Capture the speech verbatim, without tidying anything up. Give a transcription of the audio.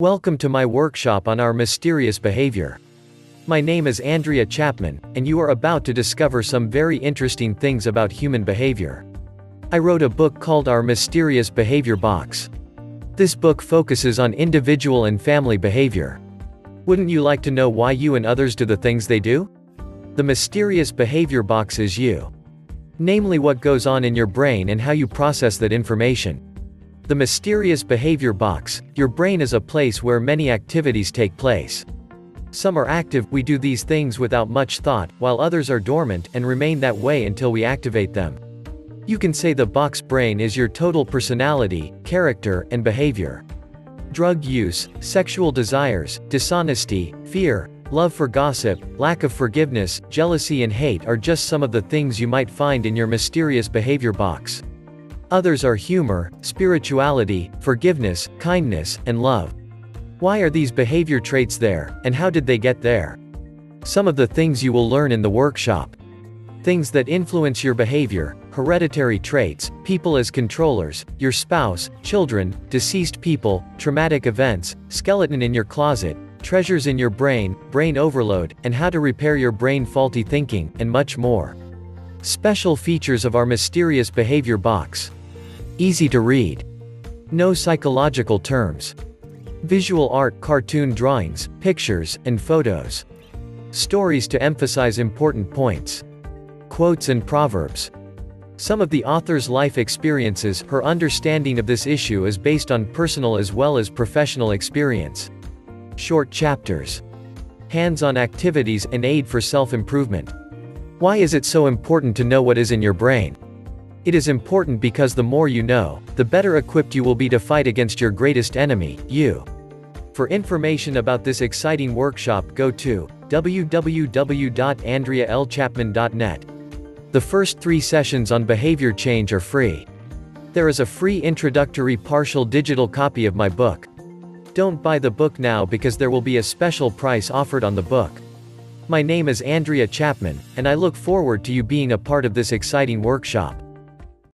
Welcome to my workshop on our mysterious behavior. My name is Andrea Chapman, and you are about to discover some very interesting things about human behavior. I wrote a book called Our Mysterious Behavior Box. This book focuses on individual and family behavior. Wouldn't you like to know why you and others do the things they do? The mysterious behavior box is you. Namely, what goes on in your brain and how you process that information. The mysterious behavior box, your brain is a place where many activities take place. Some are active, we do these things without much thought, while others are dormant and remain that way until we activate them. You can say the box brain is your total personality, character, and behavior. Drug use, sexual desires, dishonesty, fear, love for gossip, lack of forgiveness, jealousy and hate are just some of the things you might find in your mysterious behavior box. Others are humor, spirituality, forgiveness, kindness, and love. Why are these behavior traits there, and how did they get there? Some of the things you will learn in the workshop. Things that influence your behavior, hereditary traits, people as controllers, your spouse, children, deceased people, traumatic events, skeleton in your closet, treasures in your brain, brain overload, and how to repair your brain faulty thinking, and much more. Special features of our mysterious behavior box. Easy to read. No psychological terms. Visual art, cartoon drawings, pictures, and photos. Stories to emphasize important points. Quotes and proverbs. Some of the author's life experiences, her understanding of this issue is based on personal as well as professional experience. Short chapters. Hands-on activities and aid for self-improvement. Why is it so important to know what is in your brain? It is important because the more you know, the better equipped you will be to fight against your greatest enemy, you. For information about this exciting workshop, go to w w w dot andrea l chapman dot net. The first three sessions on behavior change are free. There is a free introductory partial digital copy of my book. Don't buy the book now because there will be a special price offered on the book. My name is Andrea Chapman, and I look forward to you being a part of this exciting workshop.